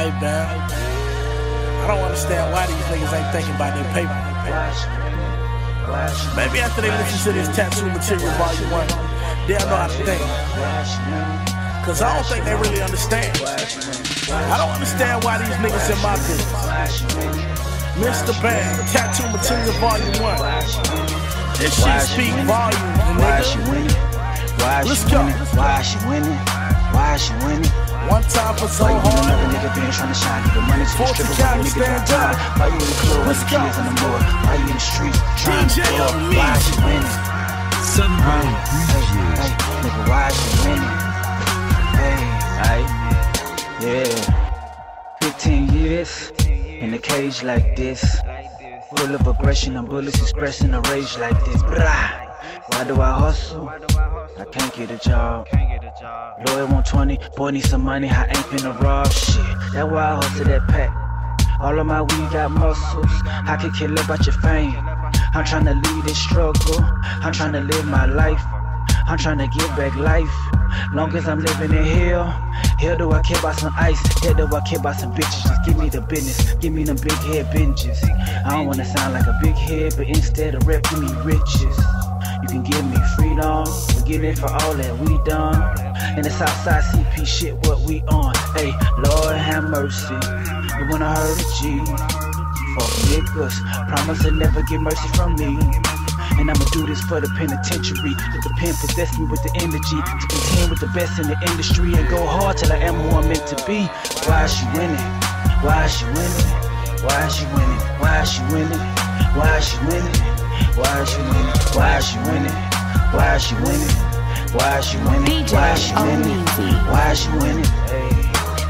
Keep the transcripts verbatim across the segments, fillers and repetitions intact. Hey, Bam. I don't understand why these niggas ain't thinking about their paper. Maybe after they listen to this Tattoo Material Volume one, they'll know how to think. Cause I don't think they really understand. I don't understand why these niggas in my business. Mister Bam, Tattoo Material Volume one. This shit speak volume, nigga. Let's go. Why she winning? Why she winning? One time for so hard. Another nigga been trying to shine. You money to the stripper, why you nigga die? Why you in the club with the kids on the board? Why you in the streets trying to blow up? Why she winning? Somebody, hey, nigga, why she winning? Hey, hey, yeah. Fifteen years. In a cage like this, full of aggression and bullets expressing a rage like this. Blah. Why do I hustle? I can't get a job. Loyal one twenty, boy need some money, I ain't finna rob shit. That's why I hustle that pack. All of my weed got muscles, I can kill about your fame. I'm tryna leave this struggle, I'm tryna live my life. I'm tryna get back life. Long as I'm living in hell. Hell do I care about some ice, hell do I care about some bitches. Just give me the business, give me them big head bitches. I don't wanna sound like a big head, but instead of rap, give me riches. You can give me freedom, we get it for all that we done. And the Southside C P shit, what we on. Hey, Lord have mercy, you wanna hurt a G. Fuck niggas, promise to never get mercy from me. And I'ma do this for the penitentiary. Let the pen possess me with the energy to contend with the best in the industry and go hard till I am who I'm meant to be. Why is she winning? Why is she winning? Why is she winning? Why is she winning? Why is she winning? Why is she winning? Why is she winning? Why is she winning? Why is she winning? Why is she winning? Why is she winning?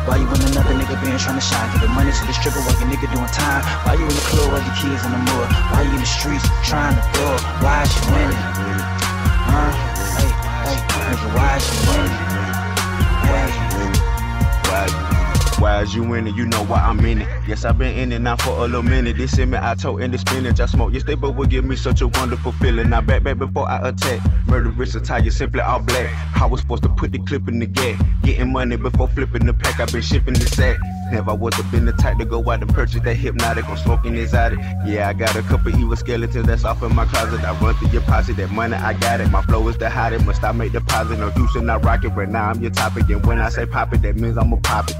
Why you in another nigga been trying to shine? Give the money to the stripper while your nigga doing time. Why you in the club with your kids on the moor? Why you in the streets trying to blow? Why is she winning? Huh? Hey, hey, nigga, why is she winning? Hey, why? Why is you winning? You know why I'm in it. Yes, I've been in it now for a little minute. This in me, I told in the spinach. I smoke yes, they but will give me such a wonderful feeling. Now back back before I attack. Murderous attire, simply all black. I was supposed to put the clip in the gap. Getting money before flipping the pack. I've been shipping the sack. Never was have been the type to go out and purchase that hypnotic. I'm smoking this out. Yeah, I got a couple evil skeletons that's off in my closet. I run through your posse, that money I got it. My flow is the hottest, must I make deposit? No use in I rock it, but now I'm your topic. And when I say pop it, that means I'ma pop it.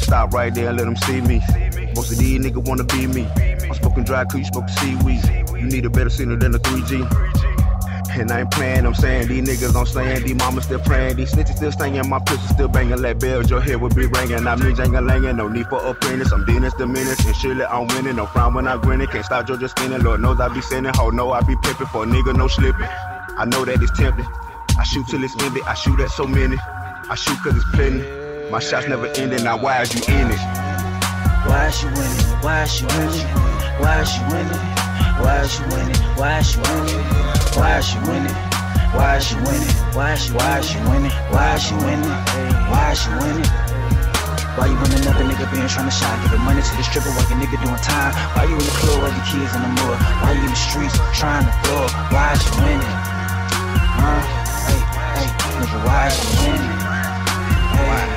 Stop right there and let them see me. Most of these niggas wanna be me. I'm smoking dry, cause you smoking seaweed. You need a better signal than a three G. And I ain't playing, I'm saying these niggas I'm slaying, these mamas still praying, these snitches still stinging, my pistol still banging, let bells your head would be ringing. I mean jangling, langing, no need for apprentice. I'm Dennis Diminus, and surely I'm winning. No frown when I'm grinning, can't stop Georgia skinning. Lord knows I be sinning, ho no I be pippin for a nigga no slipping. I know that it's tempting. I shoot till it's ended, I shoot at so many. I shoot cause it's plenty. My shots never ending. Now why is you in it? Why is she winning? Why is she winning? Why is she winning? Why is she winning? Why is she winning? Why is she winning? Why is she winning? Why is she winning? Why is she winning? Why is she winning? Why you in another nigga been trying to shine? Give the money to the stripper while your nigga doing time. Why you in the club with your kids on the moor? Why you in the streets trying to blow? Why is she winning? Huh? Hey, hey, nigga, why is she winning? Hey.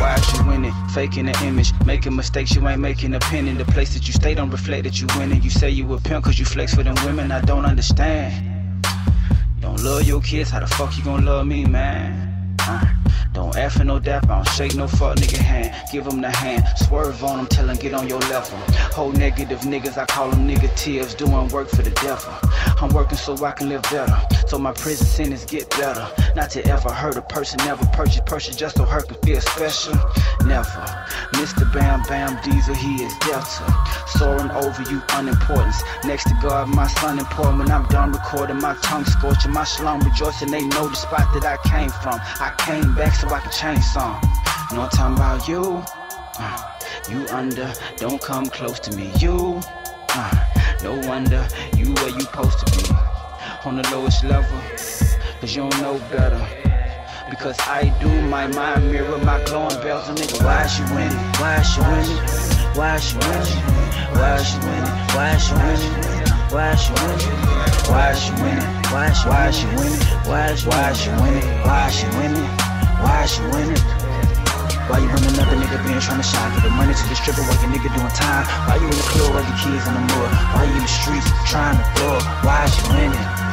Why is you winning? Faking the image, making mistakes, you ain't making a pen in the place that you stay don't reflect that you winning. You say you a pimp cause you flex for them women, I don't understand. Don't love your kids, how the fuck you gon' love me, man? Uh, don't act for no dap, I don't shake no fuck nigga hand. Give them the hand, swerve on them, tell them get on your level. Whole negative niggas, I call them negatives, doing work for the devil. I'm working so I can live better, so my prison sentence get better. Not to ever hurt a person, never purchase person just so her can feel special. Never. Mister Bam Bam Diesel, he is Delta. Soaring over you, unimportance. Next to God, my son important. When I'm done recording, my tongue scorching, my shalom rejoicing. They know the spot that I came from. I came back so I can change some. You know what I'm talking about? You, uh, you under. Don't come close to me. You. Uh, No wonder you where you supposed to be. On the lowest level, cause you don't know better. Because I do my mind mirror, my glowing bells on nigga. Why is she winning? Why is she winning? Why is she winning? Why is she winning? Why is she winning? Why is she winning? Why is she winning? Why is she winning? Why is she winning? Why is she winning? Why is she winning? Why is she winning? Why you running up a nigga being trying to shop? Give the money to the stripper while your nigga doing time. Why you in the club like your kids on the moor? Why you in the streets trying to blow? Why is you in it?